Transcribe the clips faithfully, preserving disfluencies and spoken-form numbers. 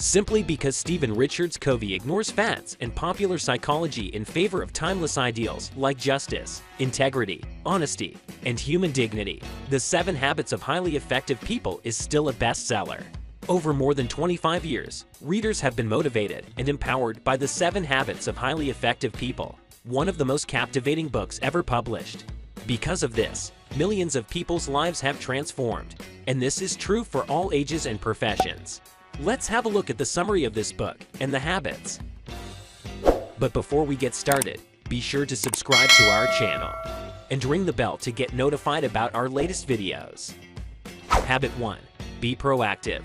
simply because Stephen Richards Covey ignores facts and popular psychology in favor of timeless ideals like justice, integrity, honesty, and human dignity. The Seven Habits of Highly Effective People is still a bestseller. Over more than twenty-five years, readers have been motivated and empowered by The Seven Habits of Highly Effective People, one of the most captivating books ever published. Because of this, millions of people's lives have transformed, and this is true for all ages and professions. Let's have a look at the summary of this book and the habits. But before we get started, be sure to subscribe to our channel and ring the bell to get notified about our latest videos. Habit one. Be proactive.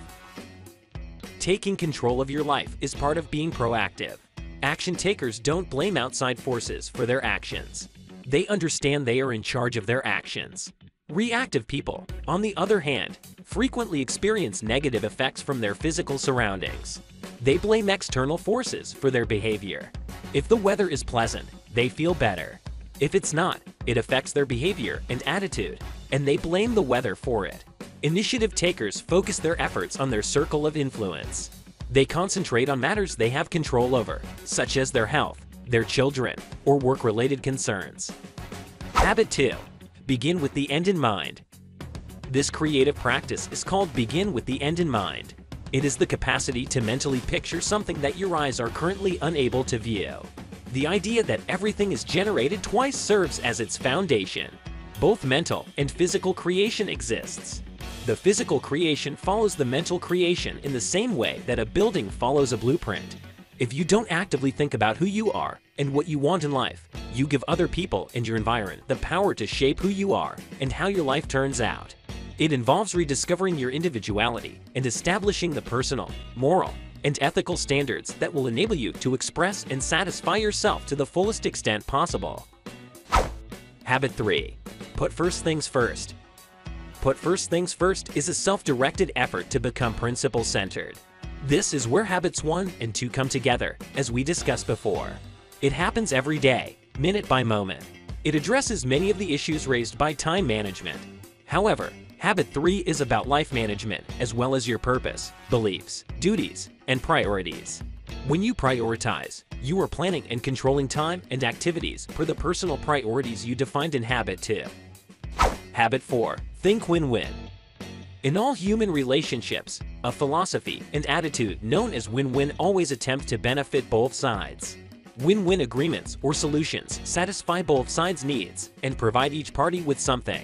Taking control of your life is part of being proactive. Action takers don't blame outside forces for their actions. They understand they are in charge of their actions. Reactive people, on the other hand, frequently experience negative effects from their physical surroundings. They blame external forces for their behavior. If the weather is pleasant, they feel better. If it's not, it affects their behavior and attitude, and they blame the weather for it. Initiative takers focus their efforts on their circle of influence. They concentrate on matters they have control over, such as their health, their children, or work-related concerns. Habit two. Begin with the end in mind. This creative practice is called Begin with the End in Mind. It is the capacity to mentally picture something that your eyes are currently unable to view. The idea that everything is generated twice serves as its foundation. Both mental and physical creation exists. The physical creation follows the mental creation in the same way that a building follows a blueprint. If you don't actively think about who you are and what you want in life, you give other people and your environment the power to shape who you are and how your life turns out. It involves rediscovering your individuality and establishing the personal, moral, and ethical standards that will enable you to express and satisfy yourself to the fullest extent possible. Habit three. Put first things first. Put first things first is a self-directed effort to become principle-centered. This is where habits one and two come together, as we discussed before. It happens every day, minute by moment. It addresses many of the issues raised by time management. However, habit three is about life management, as well as your purpose, beliefs, duties, and priorities. When you prioritize, you are planning and controlling time and activities per the personal priorities you defined in habit two. Habit four. Think win-win. In all human relationships, a philosophy and attitude known as win-win always attempt to benefit both sides. Win-win agreements or solutions satisfy both sides' needs and provide each party with something.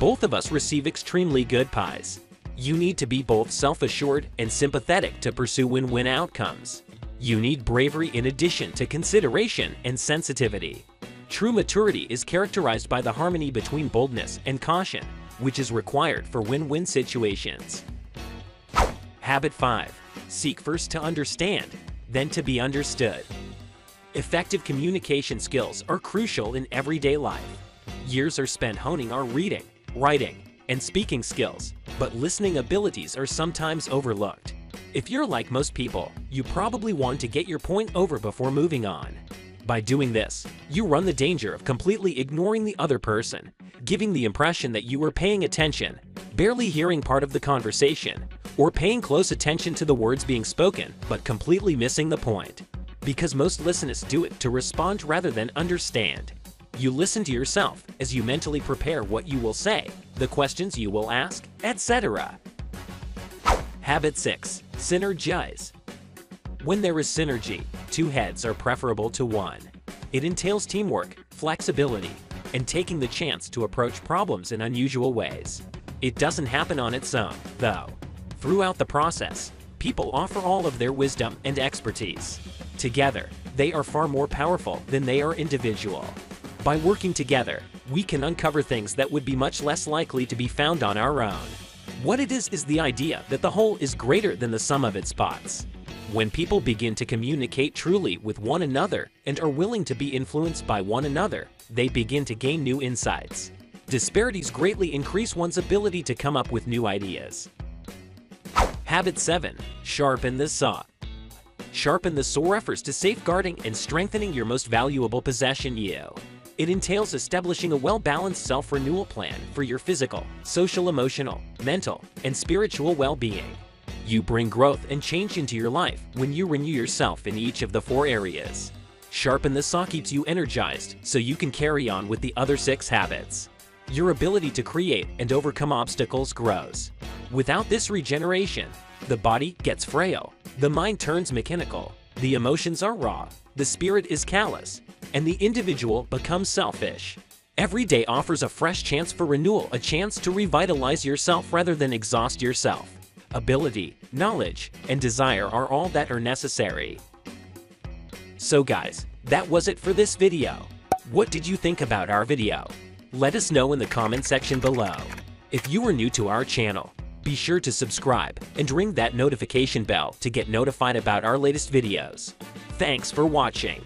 Both of us receive extremely good pies. You need to be both self-assured and sympathetic to pursue win-win outcomes. You need bravery in addition to consideration and sensitivity. True maturity is characterized by the harmony between boldness and caution, which is required for win-win situations. Habit five. Seek first to understand, then to be understood. Effective communication skills are crucial in everyday life. Years are spent honing our reading, writing, and speaking skills, but listening abilities are sometimes overlooked. If you're like most people, you probably want to get your point over before moving on. By doing this, you run the danger of completely ignoring the other person, giving the impression that you were paying attention, barely hearing part of the conversation, or paying close attention to the words being spoken but completely missing the point. Because most listeners do it to respond rather than understand. You listen to yourself as you mentally prepare what you will say, the questions you will ask, et cetera. Habit six. Synergize. When there is synergy, two heads are preferable to one. It entails teamwork, flexibility, and taking the chance to approach problems in unusual ways. It doesn't happen on its own, though. Throughout the process, people offer all of their wisdom and expertise. Together, they are far more powerful than they are individual. By working together, we can uncover things that would be much less likely to be found on our own. What it is is the idea that the whole is greater than the sum of its parts. When people begin to communicate truly with one another and are willing to be influenced by one another, they begin to gain new insights. Disparities greatly increase one's ability to come up with new ideas. Habit seven. Sharpen the saw. Sharpen the saw refers to safeguarding and strengthening your most valuable possession, you. It entails establishing a well-balanced self-renewal plan for your physical, social-emotional, mental, and spiritual well-being. You bring growth and change into your life when you renew yourself in each of the four areas. Sharpen the saw keeps you energized so you can carry on with the other six habits. Your ability to create and overcome obstacles grows. Without this regeneration, the body gets frail, the mind turns mechanical, the emotions are raw, the spirit is callous, and the individual becomes selfish. Every day offers a fresh chance for renewal, a chance to revitalize yourself rather than exhaust yourself. Ability, knowledge, and desire are all that are necessary. So guys, that was it for this video. What did you think about our video? Let us know in the comment section below. If you are new to our channel, be sure to subscribe and ring that notification bell to get notified about our latest videos. Thanks for watching.